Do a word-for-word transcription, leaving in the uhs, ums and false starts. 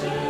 Hashem.